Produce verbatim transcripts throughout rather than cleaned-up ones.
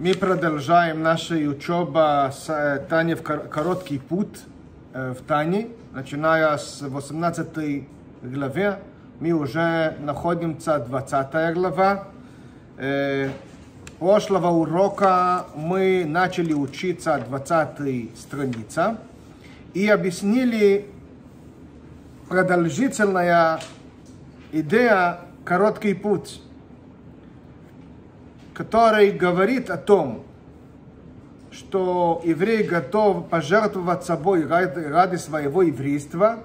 Мы продолжаем нашу учебу с Тани в короткий путь в Тани. Начиная с восемнадцатой главы, мы уже находимся в двадцатой главе. Прошлого урока мы начали учиться двадцатой странице и объяснили продолжительную идею «Короткий путь», который говорит о том, что еврей готов пожертвовать собой ради, ради своего еврейства.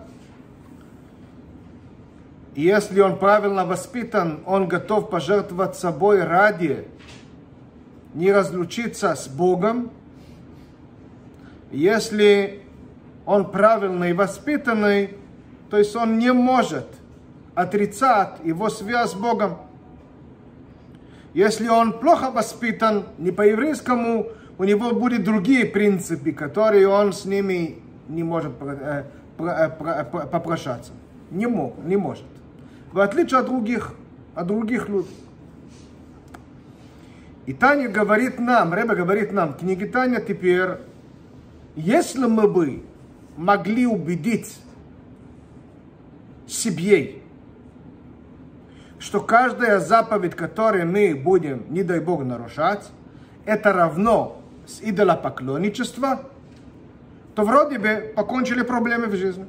И если он правильно воспитан, он готов пожертвовать собой ради не разлучиться с Богом. Если он правильный воспитанный, то есть он не может отрицать его связь с Богом. Если он плохо воспитан, не по-еврейскому, у него будут другие принципы, которые он с ними не может попрощаться. Не мог, не может. В отличие от других, от других людей. И Таня говорит нам, Ребе говорит нам, книги Таня теперь, если мы бы могли убедить себя, что каждая заповедь, которую мы будем, не дай Бог, нарушать, это равно с идолопоклонничеством, то вроде бы покончили проблемы в жизни.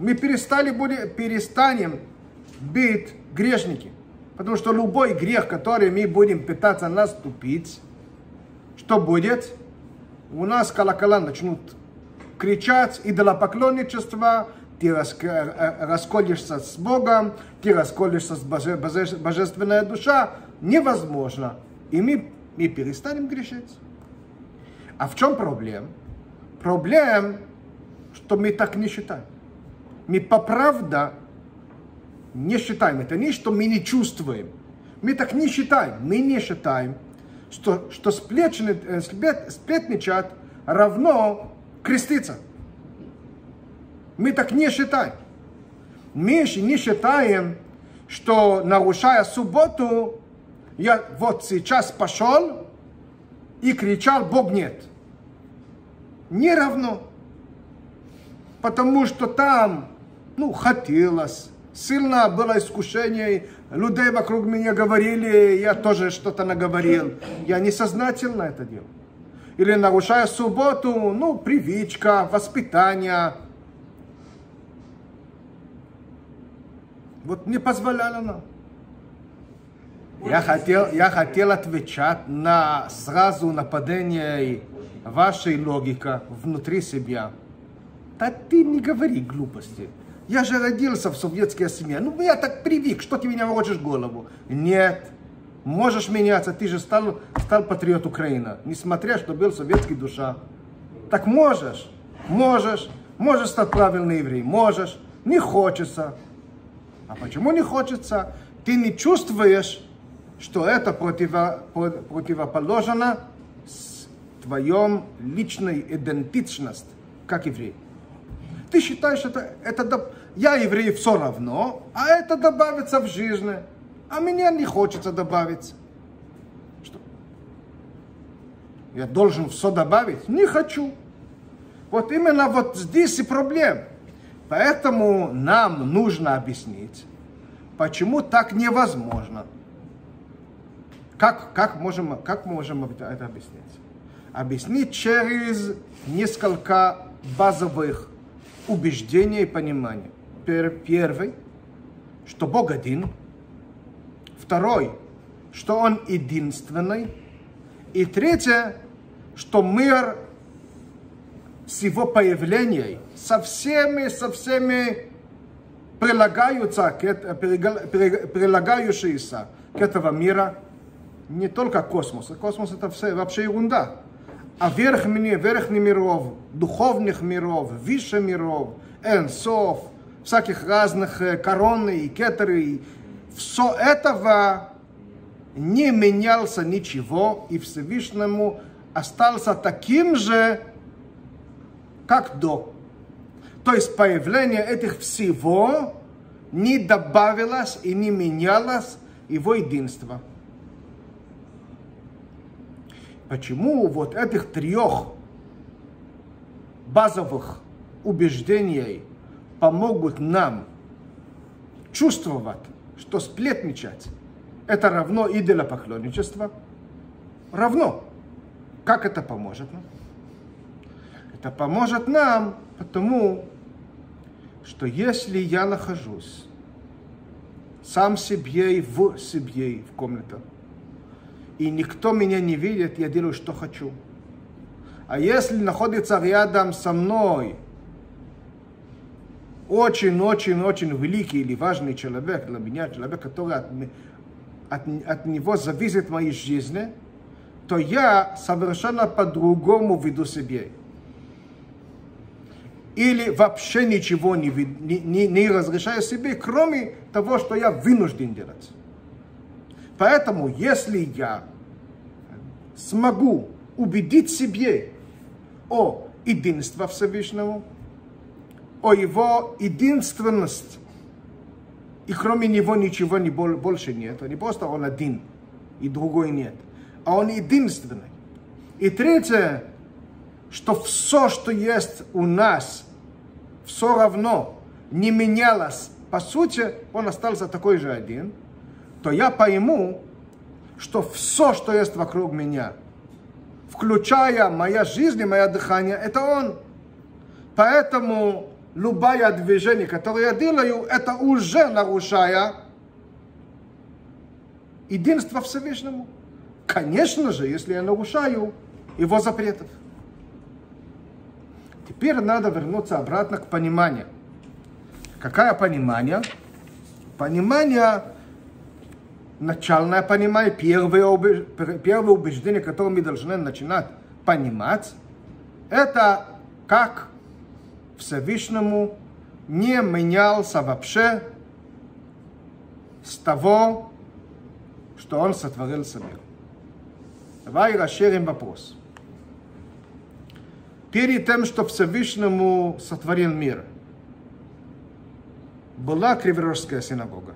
Мы перестали будем, перестанем быть грешники. Потому что любой грех, который мы будем пытаться наступить, что будет? У нас колокола начнут кричать: идолопоклонничество, ты расколешься с Богом, ты расколешься с боже, боже, Божественной Душой. Невозможно. И мы, мы перестанем грешить. А в чем проблема? Проблема, что мы так не считаем. Мы по правде не считаем. Это не, что мы не чувствуем. Мы так не считаем. Мы не считаем, что, что сплетничать равно креститься. Мы так не считаем. Мы не считаем, что, нарушая субботу, я вот сейчас пошел и кричал: Бог нет. Не равно. Потому что там, ну, хотелось. Сильно было искушение. Людей вокруг меня говорили, я тоже что-то наговорил. Я несознательно это делал. Или, нарушая субботу, ну, привычка, воспитание. Вот не позволяла нам. Я хотел, я хотел отвечать на сразу нападение вашей логики внутри себя. Да ты не говори глупости. Я же родился в советской семье. Ну, я так привык, что ты меня ворочишь голову. Нет. Можешь меняться. Ты же стал, стал патриот Украины. Несмотря, что был советский душа. Так можешь. Можешь. Можешь стать правильным евреем. Можешь. Не хочется. А почему не хочется? Ты не чувствуешь, что это противо, противоположно с твоей личной идентичности, как еврей. Ты считаешь, это, это я еврей все равно, а это добавится в жизни. А меня не хочется добавить. Что? Я должен все добавить? Не хочу. Вот именно вот здесь и проблема. Поэтому нам нужно объяснить, почему так невозможно. Как, как, можем, как можем это объяснить? Объяснить через несколько базовых убеждений и пониманий. Первый, что Бог один. Второй, что Он единственный. И третье, что мир с его появлением со всеми, со всеми прилагаются, прилагающиеся к этого мира, не только космос. Космос — это все, вообще ерунда. А верхние, верхних миров, духовных миров, высших миров, энсов, всяких разных короны и кетеры, все этого не менялся ничего, и Всевышнему остался таким же, как до. То есть появление этих всего не добавилось и не менялось его единство. Почему вот этих трех базовых убеждений помогут нам чувствовать, что сплетничать – это равно идолопоклонничество? Равно. Как это поможет нам? Это поможет нам, потому что если я нахожусь сам себе и в себе, и в комнате, и никто меня не видит, я делаю, что хочу. А если находится рядом со мной очень-очень-очень великий или важный человек для меня, человек, который от, от, от него зависит моей жизни, то я совершенно по-другому веду себя. Или вообще ничего не, не, не, не разрешаю себе, кроме того, что я вынужден делать. Поэтому, если я смогу убедить себе о единстве Всевышнего, о его единственности, и кроме него ничего не, больше нет, не просто он один, и другой нет, а он единственный. И третье, что все, что есть у нас, все равно не менялось. По сути, он остался такой же один. То я пойму, что все, что есть вокруг меня, включая моя жизнь и мое дыхание, это он. Поэтому любое движение, которое я делаю, это уже нарушая единство Всевышнему. Конечно же, если я нарушаю его запретов. Теперь надо вернуться обратно к пониманию. Какое понимание? Понимание, начальное понимание, первое, первое убеждение, которое мы должны начинать понимать, это как Всевышнему не менялся вообще с того, что он сотворил с миром. Давай расширим вопрос. Перед тем, что Всевышнему сотворил мир, была Криворожская синагога?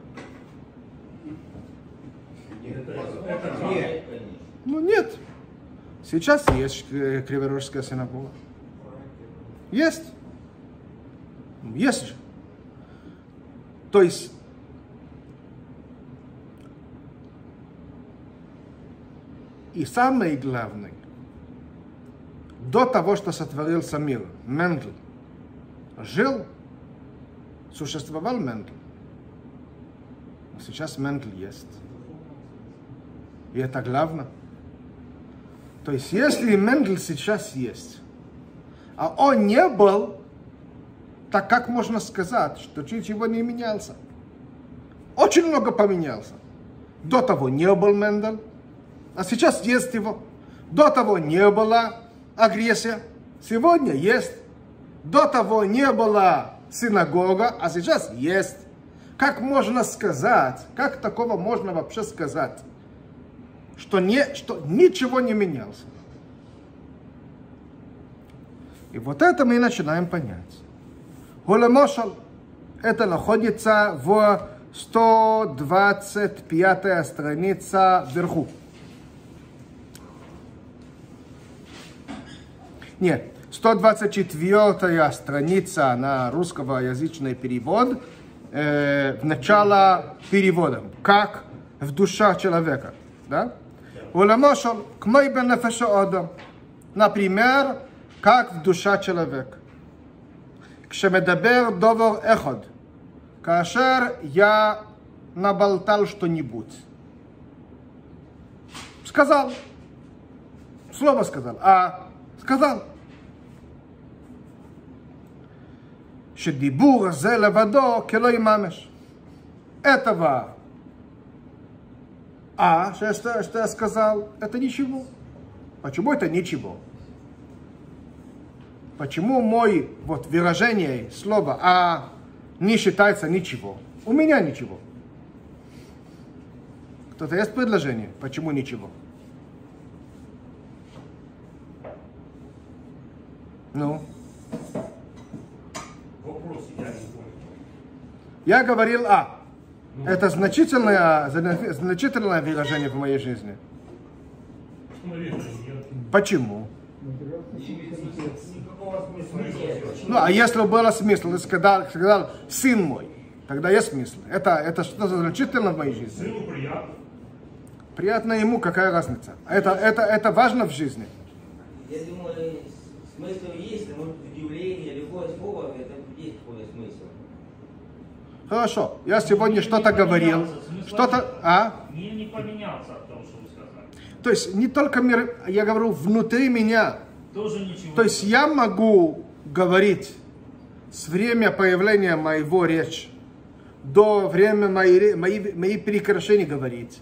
Нет. Нет. Ну нет. Сейчас есть Криворожская синагога. Есть. Есть же. То есть и самое главное, до того, что сотворился мир, Мендл жил, существовал Мендл. Сейчас Мендл есть. И это главное. То есть, если Мендл сейчас есть, а он не был, так как можно сказать, что ничего не менялся? Очень много поменялся. До того не был Мендл, а сейчас есть его. До того не было агрессия. Сегодня есть. До того не было синагога, а сейчас есть. Как можно сказать, как такого можно вообще сказать, что, не, что ничего не менялось? И вот это мы начинаем понять. Холемошал, это находится в сто двадцать пятой странице вверху. Нет, сто двадцать четвёртая страница на русскоязычный перевод, э, в начало перевода, как в душе человека. Да? Например, как в душе человека. Кашер я наболтал что-нибудь. Сказал. Слово сказал. А... сказал, что дибур зе левадо келой мамеш. Этого а, что, что я сказал, это ничего. Почему это ничего? Почему мой вот выражение слова а не считается ничего? У меня ничего. Кто-то есть предложение? Почему ничего? Ну? Я говорил «а». Это значительное, значительное выражение в моей жизни. Почему? Ну, а если было смысл, ты сказал, сказал сын мой, тогда есть смысл. Это, это что-то значительное в моей жизни. Сыну приятно. Приятно ему, какая разница. Это, это, это важно в жизни. Я думаю, смысл есть, но удивление, любое слово, это есть такой смысл. Хорошо, я сегодня что-то говорил, что-то... А? Мне не поменялся от того, что вы сказали. То есть не только мир, я говорю, внутри меня. Тоже ничего. То есть я могу говорить с время появления моего речи до времени моей, моей, моей прекращения говорить.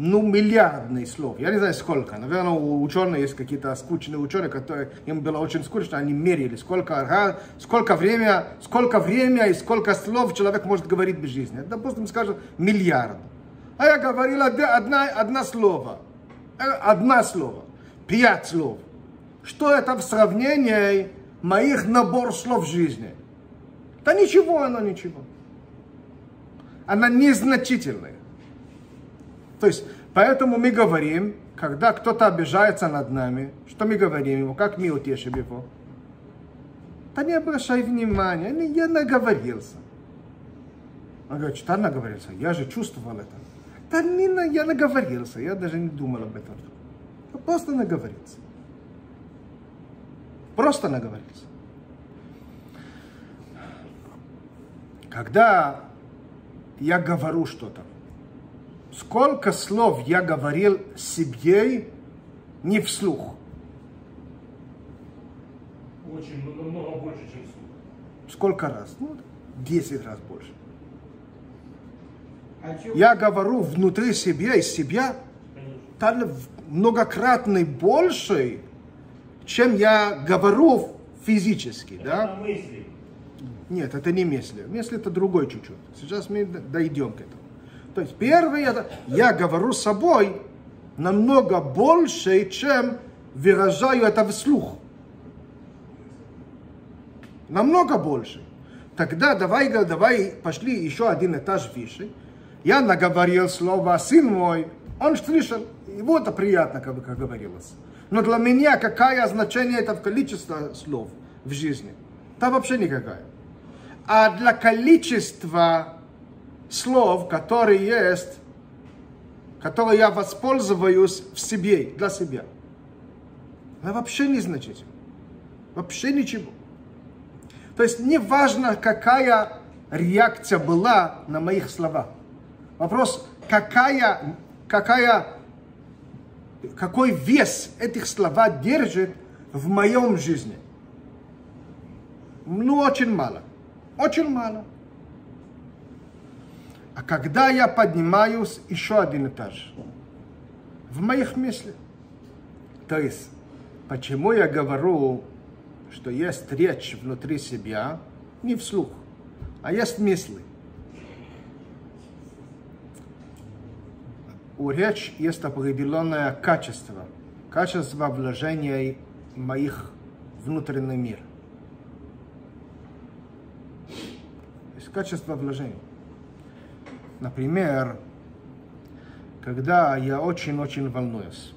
Ну, миллиардные слов. Я не знаю, сколько. Наверное, у ученых есть какие-то скучные ученые, которые им было очень скучно, они мерили, сколько, сколько время, сколько время и сколько слов человек может говорить без жизни. Допустим, скажет миллиард. А я говорил одна, одна слово. Одна слово. Пять слов. Что это в сравнении моих набор слов в жизни? Да ничего, оно ничего. Она незначительная. То есть, поэтому мы говорим, когда кто-то обижается над нами, что мы говорим ему, как мы утешим его? Да не обращай внимания, я наговорился. Он говорит, что наговорился? Я же чувствовал это. Да не, я наговорился, я даже не думал об этом. Просто наговорился. Просто наговорился. Когда я говорю что-то, сколько слов я говорил себе, не вслух? Очень много больше, чем вслух. Сколько раз? Ну, десять раз больше. А я говорю внутри себя и себя многократно больше, чем я говорю физически. Это да? Мысли. Нет, это не мысли. Мысли это другой чуть-чуть. Сейчас мы дойдем к этому. То есть первое, это я говорю с собой намного больше, чем выражаю это вслух. Намного больше. Тогда давай, давай пошли еще один этаж выше. Я наговорил слово «сын мой», он слышал, ему это приятно, как говорилось. Но для меня какое значение это в количестве слов в жизни? Да вообще никакая. А для количества слов, которые есть, которые я воспользуюсь в себе, для себя. Она вообще незначительна. Вообще ничего. То есть не важно, какая реакция была на моих слова. Вопрос, какая, какая, какой вес этих слов держит в моем жизни. Ну, очень мало. Очень мало. А когда я поднимаюсь еще один этаж, в моих мыслях, то есть, почему я говорю, что есть речь внутри себя, не вслух, а есть мысли. У речи есть определенное качество, качество вложения моих внутренних мир. То есть, качество вложения. Например, когда я очень-очень волнуюсь,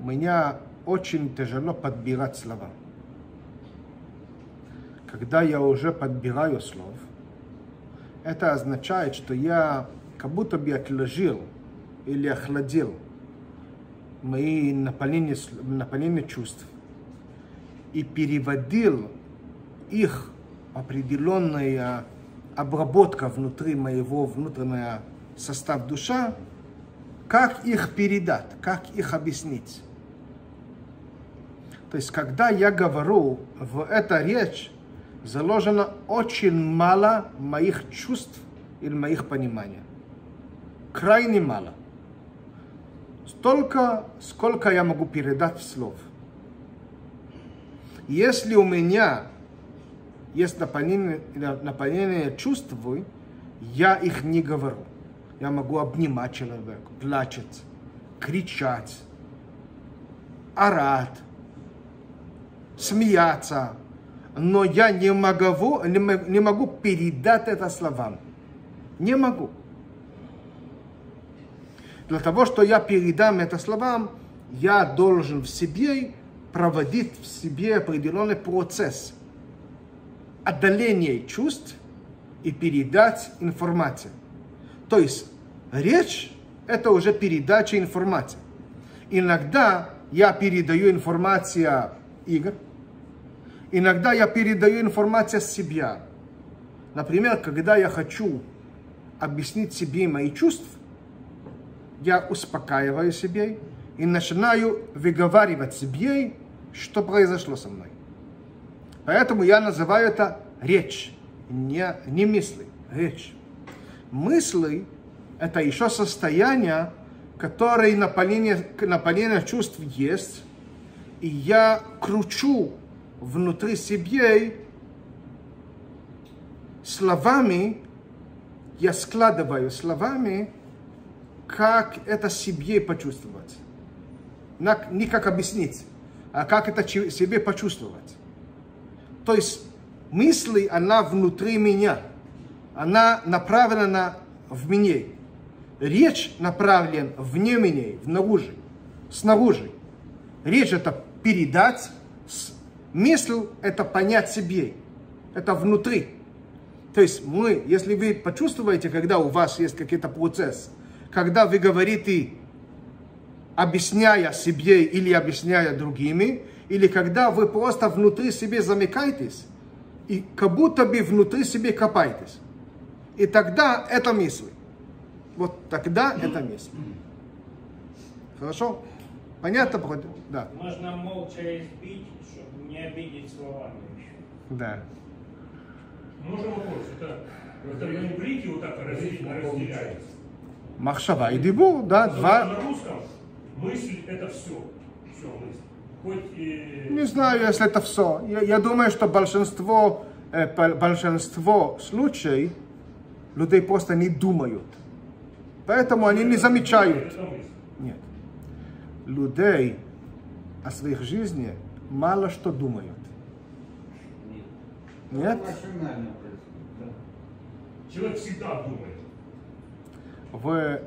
меня очень тяжело подбирать слова. Когда я уже подбираю слов, это означает, что я как будто бы отложил или охладил мои наполнения, наполнения чувств и переводил их в определенные обработка внутри моего внутреннего состава душа, как их передать, как их объяснить. То есть, когда я говорю, в этой речи заложено очень мало моих чувств или моих пониманий. Крайне мало. Столько, сколько я могу передать слов. Если у меня есть наполнение, наполнение чувств, я их не говорю. Я могу обнимать человека, плакать, кричать, орать, смеяться. Но я не могу, не могу передать это словам. Не могу. Для того, что я передам это словам, я должен в себе проводить в себе определенный процесс отдаления чувств и передать информацию. То есть речь – это уже передача информации. Иногда я передаю информацию игр, иногда я передаю информацию себя. Например, когда я хочу объяснить себе мои чувства, я успокаиваю себя и начинаю выговаривать себе, что произошло со мной. Поэтому я называю это речь, не, не мысли, речь. Мысли – это еще состояние, которое наполнение, наполнение чувств есть, и я кручу внутри себя словами, я складываю словами, как это себе почувствовать. Не как объяснить, а как это себе почувствовать. То есть мысль, она внутри меня. Она направлена в меня. Речь направлена вне меня, внаружи, снаружи. Речь – это передать. Мысль – это понять себе. Это внутри. То есть мы, если вы почувствуете, когда у вас есть какие-то процессы, когда вы говорите, объясняя себе или объясняя другими, или когда вы просто внутри себе замыкаетесь, и как будто бы внутри себе копаетесь. И тогда это мысли. Вот тогда это мысли. Хорошо? Понятно? Да. Можно молча избить, чтобы не обидеть словами еще. Да. Можно вопрос? Это, это рубрики вот так разделяются. Махшава и дибур, да, два. На русском мысль это все. Все мысль. Хоть и... Не знаю, если это все. Я, я думаю, что большинство, э, большинство случаев людей просто не думают. Поэтому они не замечают. Нет. Людей о своих жизни мало что думают. Нет? Человек всегда думает. Вы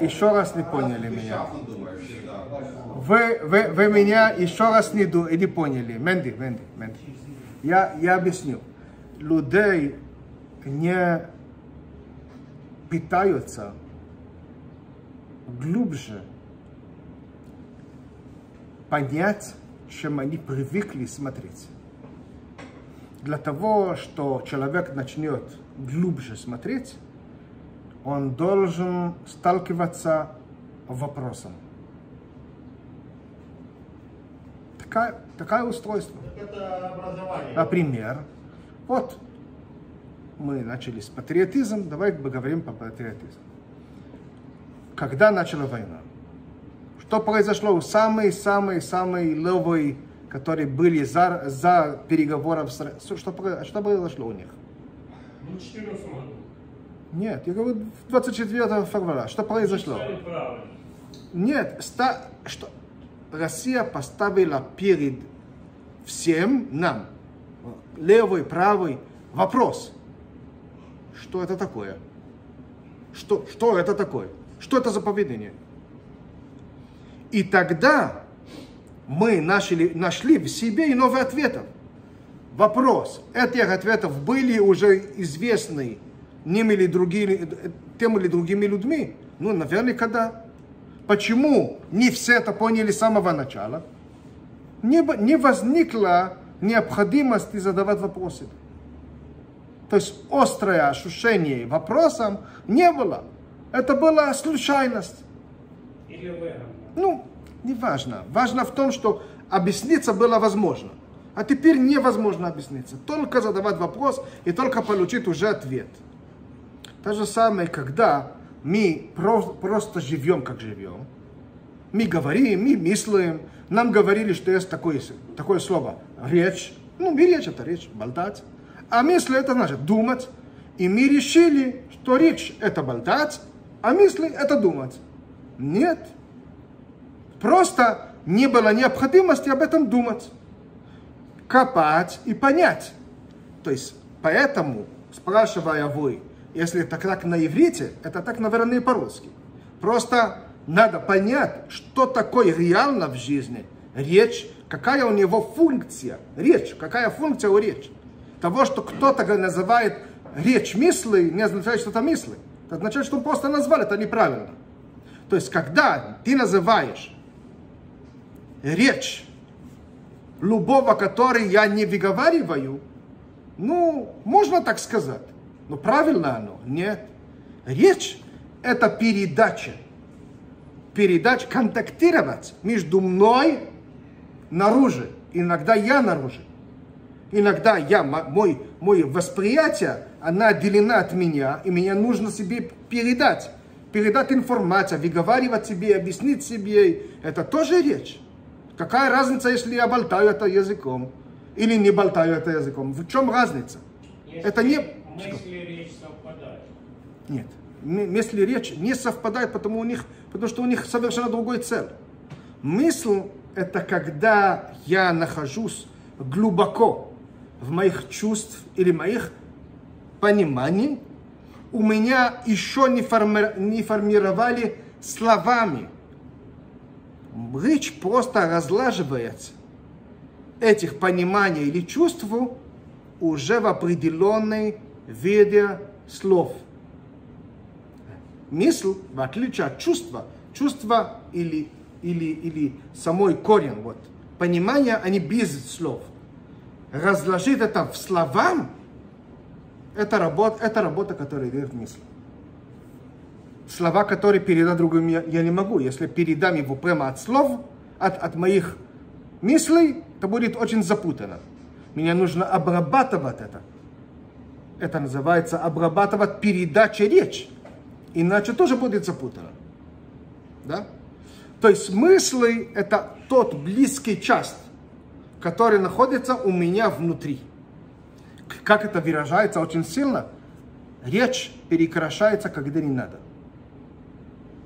еще раз не поняли меня. Вы, вы, вы меня еще раз не, не поняли. Менди, Менди, Менди. Я, я объясню. Людей не питаются глубже понять, чем они привыкли смотреть. Для того, что человек начнет глубже смотреть, он должен сталкиваться с вопросом. Такая, такая устройство. Это образование. Например, вот мы начали с патриотизма, давай поговорим по патриотизму. Когда начала война? Что произошло у самые-самые-самые левые, которые были за, за переговоры? Что, что произошло у них? Ну, четырнадцатого года. Нет, я говорю, двадцать четвёртого февраля. Что произошло? Нет, ста, что? Россия поставила перед всем нам, левый, правый, вопрос. Что это такое? Что, что это такое? Что это за поведение? И тогда мы нашли, нашли в себе и новые ответы. Вопрос. Этих ответов были уже известны ним или другими, тем или другими людьми? Ну, наверняка да. Почему не все это поняли с самого начала? Не, не возникла необходимости задавать вопросы. То есть острое ощущение вопросом не было. Это была случайность. Или выгодно. Ну, не важно. Важно в том, что объясниться было возможно. А теперь невозможно объясниться. Только задавать вопрос и только получить уже ответ. То же самое, когда мы просто, просто живем, как живем. Мы говорим, мы мыслим. Нам говорили, что есть такое, такое слово речь. Ну, и речь это речь, болтать. А мысли это значит думать. И мы решили, что речь это болтать, а мысли это думать. Нет. Просто не было необходимости об этом думать. Копать и понять. То есть, поэтому, спрашивая вы, если это так на иврите, это так, наверное, и по-русски. Просто надо понять, что такое реально в жизни речь, какая у него функция, речь, какая функция у речи. Того, что кто-то называет речь мысли, не означает, что это мысли. Это означает, что он просто назвал это неправильно. То есть, когда ты называешь речь любого, который я не выговариваю, ну, можно так сказать, но правильно оно? Нет. Речь – это передача. Передача, контактировать между мной наружу. Иногда я наружу. Иногда я, мой, мое восприятие, она отделена от меня, и мне нужно себе передать. Передать информацию, выговаривать себе, объяснить себе. Это тоже речь. Какая разница, если я болтаю это языком или не болтаю это языком? В чем разница? Если это не... мысли и речь совпадают. Нет. Мысли и речь не совпадают, потому, у них, потому что у них совершенно другой цель. Мысль – это когда я нахожусь глубоко в моих чувствах или моих пониманиях. У меня еще не, форми... не формировали словами. Речь просто разлаживается этих пониманий или чувств уже в определенной виде слов. Мысль, в отличие от чувства, чувства или, или, или самой корень, вот, понимание, они без слов. Разложить это в словах, это работа, это работа, которая идет в мысли. Слова, которые передать другим я, я не могу. Если передам его прямо от слов, от, от моих мыслей, то будет очень запутано. Мне нужно обрабатывать это. Это называется обрабатывать передачи речи. Иначе тоже будет запутано. Да? То есть мысли – это тот близкий часть, который находится у меня внутри. Как это выражается очень сильно, речь перекрашается, когда не надо.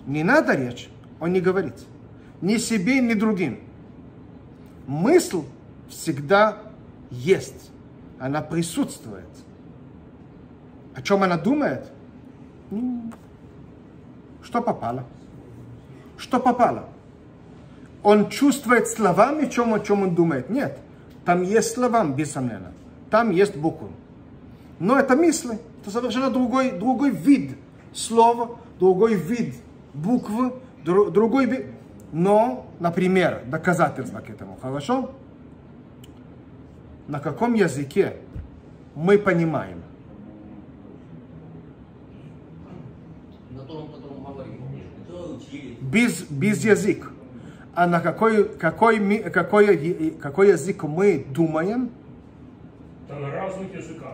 Не надо речь, он не говорит. Ни себе, ни другим. Мысль всегда есть. Она присутствует. О чем она думает? Что попало? Что попало? Он чувствует словами, чем, о чем он думает. Нет, там есть слова, без сомнения. Там есть буквы. Но это мысли. Это совершенно другой, другой вид слова, другой вид буквы, дру, другой вид. Но, например, доказательство к этому. Хорошо? На каком языке мы понимаем? На том, котором говорим. Без, без язык. А на какой, какой, какой, какой язык мы думаем? На разных языках.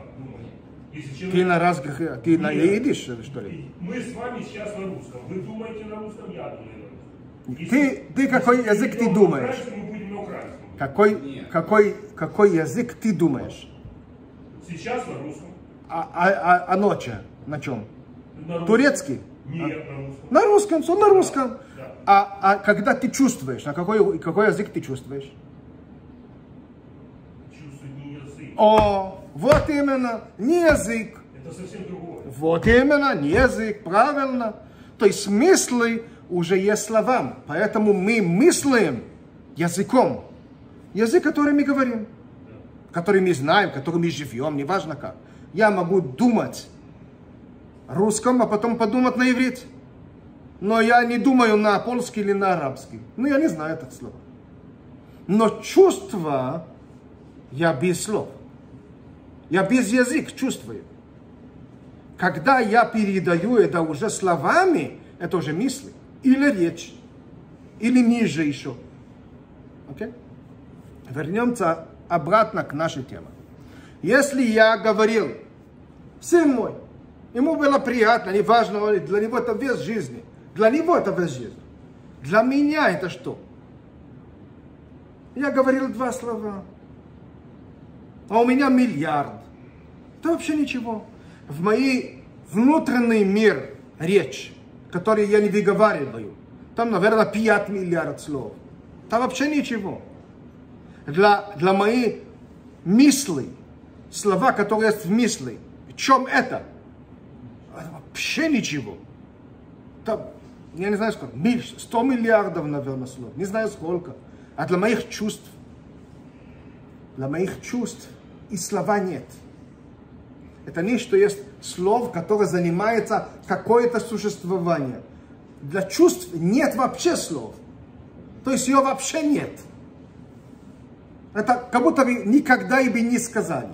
Человек... Ты на разных... Ты Нет. на идиш, что ли? Мы с вами сейчас на русском. Вы думаете на русском, я думаю на русском. Ты, если... ты какой если язык ты думаешь? Мы будем на украинском. Какой, какой, какой язык ты думаешь? Сейчас на русском. А, а, а ночью на чем? На турецкий? Нет, а? на русском. На русском, все на русском. Да. Да. А, а когда ты чувствуешь, на какой, какой язык ты чувствуешь? О, вот именно, не язык. Это совсем другое. Вот именно, не язык, правильно. То есть мысли уже есть словам, поэтому мы мыслим языком. Язык, который мы говорим, который мы знаем, который мы живем, неважно как. Я могу думать русском, а потом подумать на иврит. Но я не думаю на польский или на арабский. Ну, я не знаю это слово. Но чувство я без слов. Я без язык чувствую. Когда я передаю это уже словами, это уже мысли. Или речь. Или ниже еще. Okay? Вернемся обратно к нашей теме. Если я говорил, сын мой, ему было приятно, неважно, для него это вес жизни. Для него это вес жизни. Для меня это что? Я говорил два слова. А у меня миллиард. Это вообще ничего. В мой внутренний мир речь, который я не выговариваю, там, наверное, пять миллиардов слов. Там вообще ничего. Для, для моих мыслей, слова, которые есть в мысли, в чем это? Вообще ничего. Там я не знаю сколько, сто миллиардов, наверное, слов, не знаю сколько, а для моих чувств, для моих чувств и слова нет. Это нечто есть слов, которое занимается какое-то существование. Для чувств нет вообще слов. То есть ее вообще нет. Это как будто бы никогда и бы не сказали.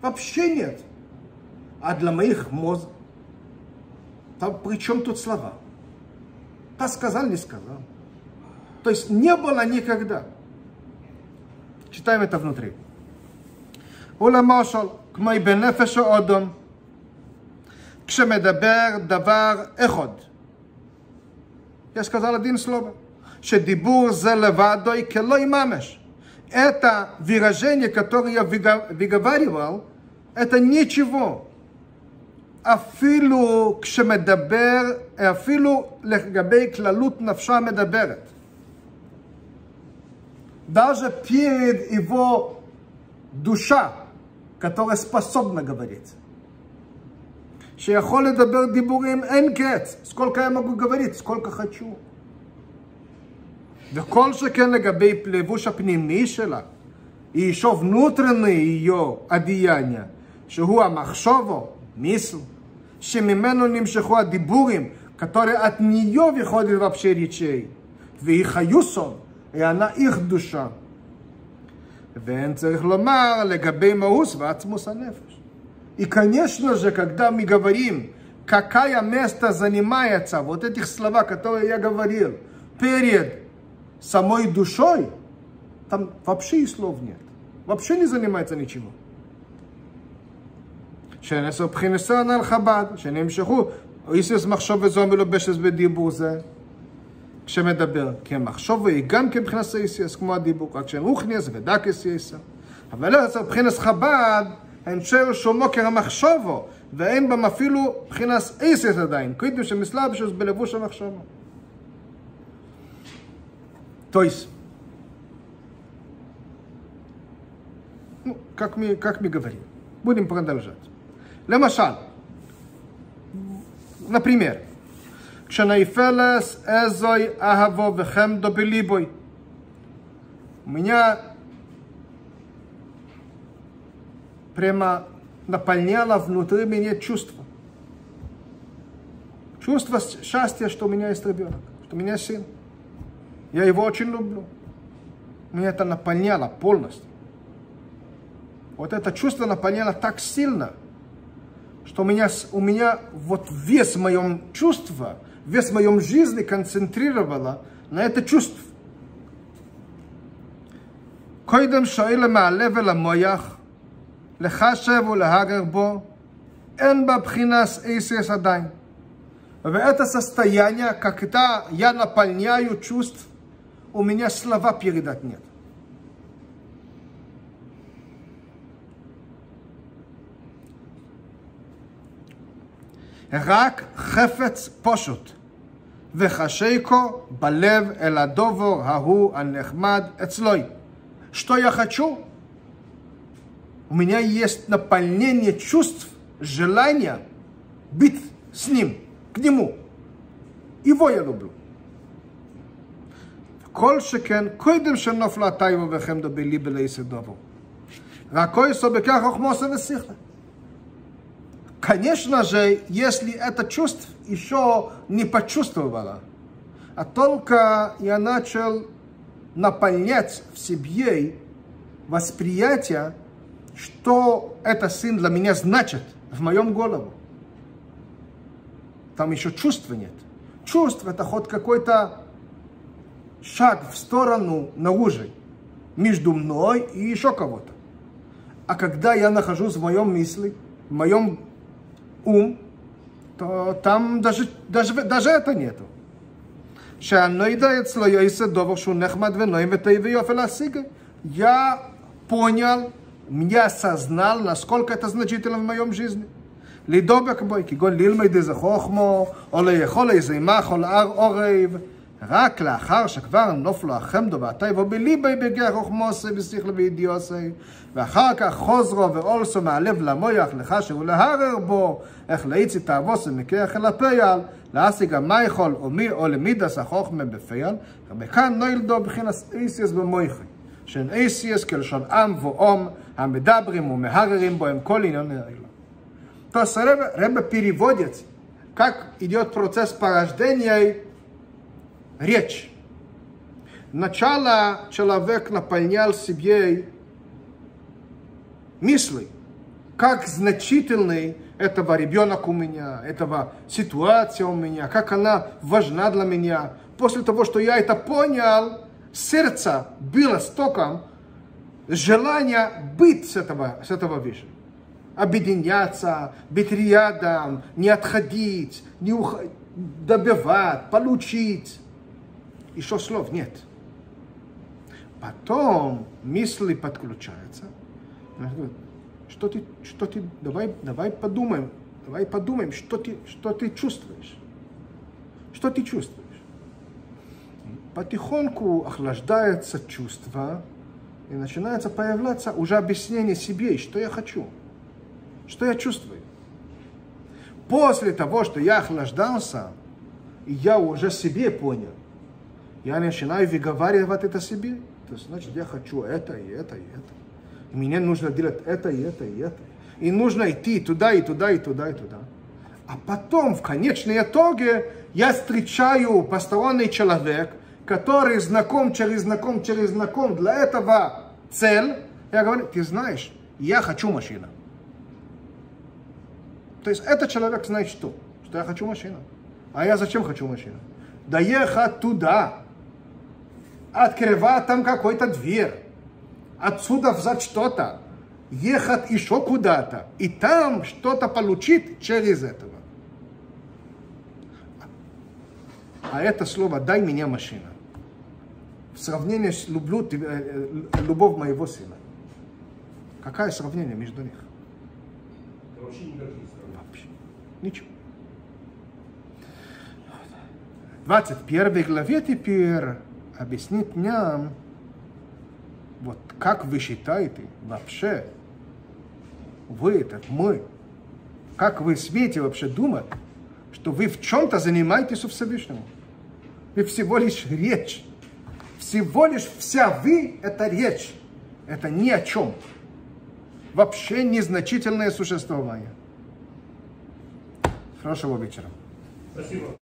Вообще нет. А для моих мозг, там при чем тут слова? Та сказал, не сказал. То есть не было никогда. Читаем это внутри. Ола маршал, кмай бенефеша одом, кшемедабер давар эход. Я сказал один слово. Шедибур зе левадой келой мамеш. Это выражение, которое я выговаривал, это ничего. Афилу кшемедабер, афилу легабей клалут навша медаберет. Даже перед его душа, которая способна говорить. Сколько я могу говорить, сколько хочу. И еще внутренние ее одеяния. Которые от нее выходят вообще речей. И она их душа. И, конечно же, когда мы говорим, какое место занимается вот этих слова, которые я говорил, перед самой душой, там вообще и слов нет. Вообще не занимается ничего. כשמדבר, כמחשוב וגם כבחינס איסייס, כמו הדיבור, רק שאין רוכניס ודק איסייסה. אבל לא יצא בחינס חב"ד, אין שר שומו כרמחשובו, ואין בם אפילו בחינס איסייס עדיין, קריטים שמסלב שזה בלבוש המחשובו. טויס. Ну, как мы, как мы говорим. Будем продолжать. למשל, например, меня прямо наполняло внутри меня чувство. Чувство счастья, что у меня есть ребенок, что у меня сын. Я его очень люблю. Меня это наполняло полностью. Вот это чувство наполняло так сильно, что у меня, у меня вот вес в моем чувстве, весь в моем жизни концентрировала на это чувство. Это состояние, когда я наполняю чувств, у меня слова передать нет. רק חפץ פשוט וחשיקו בלב אל הדובר ההוא הנחמד אצלוי. Что я хочу? У меня есть наполнение чувств, желания быть с ним, к нему. Его я люблю. כל שכן קודם שנופלה תאיבו וחמדו בליב ליסדובו. רק כויסו בכך חוכמוסו ושיחה. Конечно же, если это чувство еще не почувствовало, а только я начал наполнять в себе восприятие, что это сын для меня значит в моем голову. Там еще чувства нет. Чувство – это хоть какой-то шаг в сторону наружи, между мной и еще кого-то. А когда я нахожусь в моем мысли, в моем ум, то там даже, даже, даже это нету. Я понял, я осознал, насколько это значительно в моем жизни. רק לאחר שכבר נוף לו החמדו ועתי ובליבי בגי החוכמוסי בשכלו ואידיוסי ואחר כך חוזרו ואולסו מהלב למויח לחש ולהרר בו איך לאיצי תעבוסי מכיח אל הפייל להשיג המייחול או למידס החוכמה בפייל ומכאן נוילדו בחינס איסיס במויחי שאין איסיס כלשון עם ואום המדברים ומהררים בו הם כל ענייני האלה. То есть Рэбе переводит, как идет процесс порождения речь. Сначала человек наполнял себе мысли, как значительный этого ребенок у меня, этого ситуация у меня, как она важна для меня. После того, что я это понял, сердце било стоком желания быть с этого, с этого выше. Объединяться, быть рядом, не отходить, не ух... добивать, получить. Еще слов нет. Потом мысли подключаются. Что ты, что ты, давай, давай подумаем, давай подумаем, что ты, что ты чувствуешь. Что ты чувствуешь? Потихоньку охлаждается чувство и начинается появляться уже объяснение себе, что я хочу. Что я чувствую? После того, что я охлаждался, и я уже себе понял, я начинаю выговаривать это себе. То есть, значит, я хочу это, и это, и это. И мне нужно делать это, и это, и это. И нужно идти туда, и туда, и туда, и туда. А потом, в конечном итоге, я встречаю посторонний человек, который знаком, через знаком, через знаком. Для этого цель. Я говорю, ты знаешь, я хочу машину. То есть этот человек знает что? Что я хочу машину. А я зачем хочу машину? Доехать туда. Открывать там какой-то дверь. Отсюда взять что-то. Ехать еще куда-то. И там что-то получить через этого. А это слово «дай мне машину». В сравнении с «люблю тебя, любовь моего сына». Какое сравнение между них? Вообще никаких. Ничего. двадцать первой главе теперь объяснит нам, вот как вы считаете вообще, вы, так мы, как вы смеете вообще думать, что вы в чем-то занимаетесь у Всевышнего. Вы всего лишь речь. Всего лишь вся вы – это речь. Это ни о чем. Вообще незначительное существование. Хорошего вечера. Спасибо.